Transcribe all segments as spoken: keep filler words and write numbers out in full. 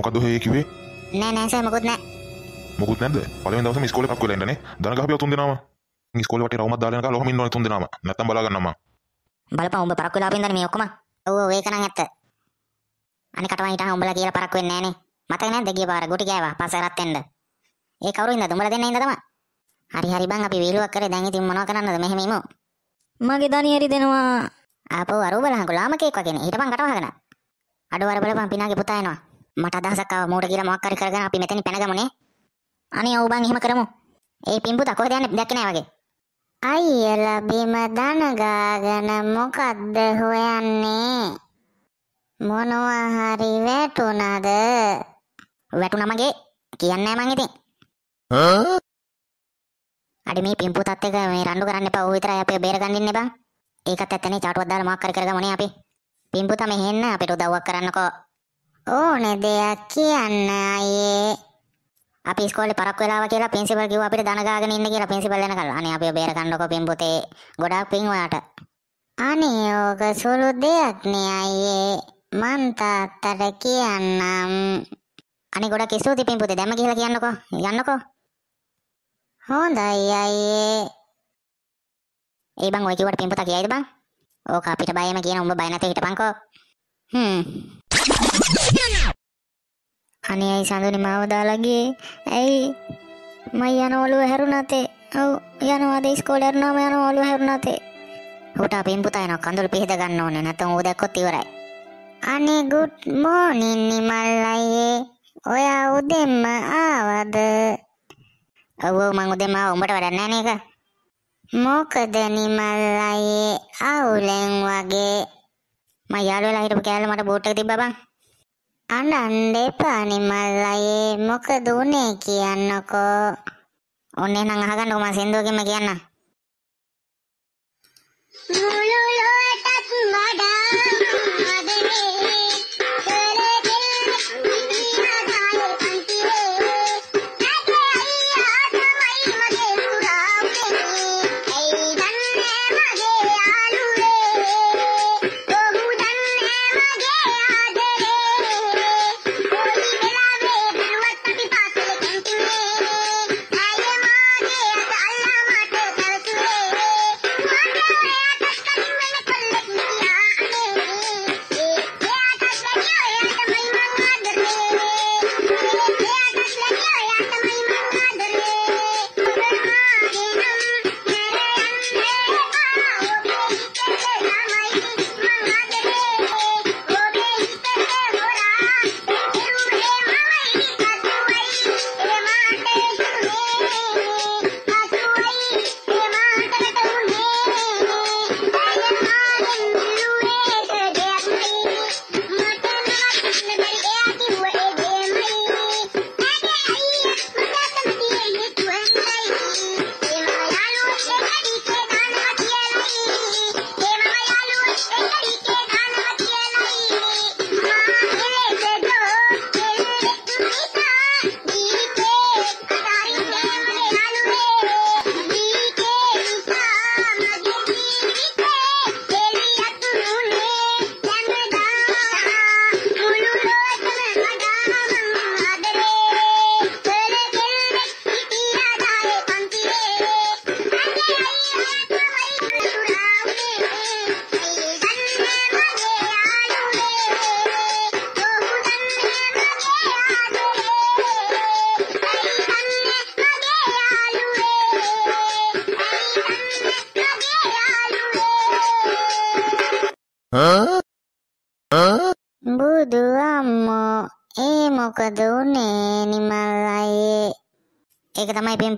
ముకద్దు హే కివే నే నే సార్ ముకుత్ నే ముకుత్ నే పలవేన దవస మీ స్కూల్ కప్ కొలేండనే దనగ హబియ තුන් දිනවම మీ స్కూల్ වටේ රවුමක් දාලා යනකම් ලොහම ඉන්න ඕනේ තුන් දිනවම නැත්තම් බලා ගන්නම්මා බලපන් උඹ පරක් වෙලා අපින්දනේ මේ ඔක්කොම ඔව් ඒක නම් ඇත්ත අනිකට වයිට උඹලා කියලා පරක් වෙන්නේ නැහනේ මතක නැද්ද ගිය පාර ගොටි ගෑවා පස්සරත් එන්න ඒ කවුරු ඉන්නද උඹලා දෙන්න ඉන්න තමයි හරි හරි බං අපි වීලුවක් කරේ දැන් ඉතින් මොනව කරන්නද මෙහෙම ඉමු මගේ දණි හරි දෙනවා ආපෝ අරෝ බලහන් ගොලාමකෙක් වගේනේ ඊට බං කටවහගෙන අඩෝ අර බලපන් පිනාගේ පුතා එනවා මට අදහසක් ආවා මෝඩ කියලා මොකක් හරි කරගෙන අපි මෙතනින් පැන ගමුනේ අනේ ඔව් බං එහෙම කරමු ඒ පින්පුතා කොහෙද යන්නේ දැක්කේ නැහැ වගේ අයියලා බිම දනගාගෙන මොකද්ද හොයන්නේ මොනවා හරි වැටුණාද වැටුණා මගේ කියන්නේ නැහැ මං ඉතින් හා අඩි මේ පින්පුතත් එක මේ රණ්ඩු කරන්න එපා ඌ විතරයි අපි බේරගන්න ඉන්න බං ඒකත් ඇත්තනේ චාටුවක් දාලා මාක් කර කරගමනේ අපි පින්පුතා මෙහෙන්න අපිට උදව්වක් කරන්නකෝ ඕනේ දෙයක් කියන්න අයියේ අපි ඉස්කෝලේ පරක්කු වෙලාවා කියලා ප්‍රින්සිපල් කිව්වා අපිට දන ගාගෙන ඉන්න කියලා ප්‍රින්සිපල් එනකල් අනේ අපි බේර ගන්නකො පින්පොතේ ගොඩාක් පින් ඔයාට අනේ ඕක සුළු දෙයක් නේ අයියේ මං තාත්තට කියන්නම් අනේ ගොඩක් ස්තුතියි පින්පොතේ දැම්ම කියලා කියන්නකො යන්නකො හොඳයි අයියේ ඒ බං ඔය කිව්වට පින්පොතා කියයිද බං ඕක අපිට බයෙම කියන උඹ බය නැතේ හිටපන්කෝ හ්ම් අනේ ඇයි සඳුනි මාව දාලා ගියේ ඇයි මම යන ඔළුව හැරුණාතේ ඔව් යනවාද ඉස්කෝලේ යනවා මම යන ඔළුව හැරුණාතේ ඌට අපෙන් පුතා එනවා කඳුළු පිහද ගන්න ඕනේ නැත්නම් ඌ දැක්කොත් ඉවරයි අනේ good morning නිමල්ලායේ ඔයා උදෙන්ම ආවද ඔව් මම උදෙන්ම ආවා උඹට වැඩක් නැහැ නේද මොකද නිමල්ලායේ අවුලෙන් වගේ මම යාළුවලා හිටපු කෑල්ල මට බෝට් එක තිබ්බා බං අනන්න එපා නිමල්ලායේ මොකද උනේ කියන්නකෝ ඔන්නේ නම් අහගන්නකො මම සින්දුවකින්ම කියන්නම්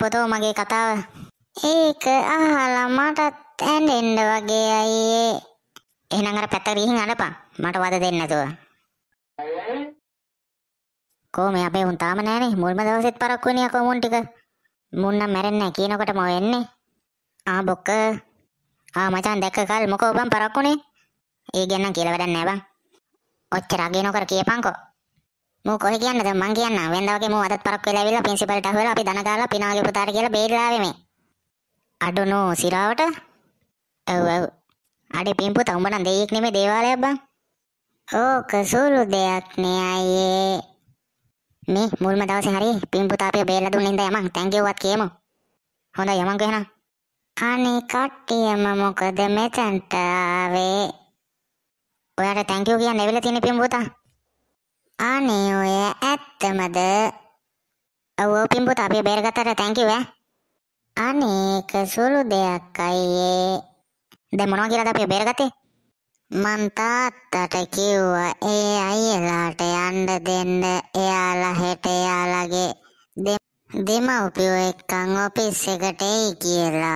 පොතෝ මගේ කතාව ඒක අහලා මටත් ඇඬෙන්න වගේ අයියේ එහෙනම් අර පැත්තට ගිහින් අඬපන් මට වද දෙන්න නැතුව කොහොම අපේ උන් තාම නැහනේ මුල්ම දවසෙත් පරක්කු වෙනියා කොමුන් ටික මුන් නම් මැරෙන්නේ නැහැ කියනකොටම වෙන්නේ ආ බොක්ක ආ මචන් දැක්ක කල් මොකෝ බං පරක්කුනේ ඒ ගැන නම් කියලා වැඩක් නැහැ බං ඔච්චර අගේ නොකර කියපන්කෝ මෝ කොහෙ කියන්නද මං කියන්න වෙනදා වගේ මෝ අදත් පරක් වෙලා ඇවිල්ලා ප්‍රින්සිපල්ට අහුවලා අපි දන ගාලා පිනාගේ පුතාට කියලා බේරලා ආවේ මේ අඩනෝ සිරාවට ඔව් ඔව් අඩේ පින් පුතා උඹ නම් දෙයියෙක් නෙමෙයි දේවාලයක් බං ඕක සුළු දෙයක් නේ අයියේ nih mulma daw sehari pimpu tapi bela dun linda yamang thank you wat kiyemo honda yamang gena ane kattiyama mokada metanta aave oyata thank you kiyanne evela thiyenne pimputa ane oya ættamada awo pimputa api bela gattara thank you eh ane ka sulu deyak ayye de monawa kiyada api bela gatte මං තාත්තට කිව්වා ඒ අයියලාට යන්න දෙන්න එයාලා හෙට එයාලගේ දෙමව්පියෝ එක්කන් office එකට එයි කියලා.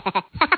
හ්ම්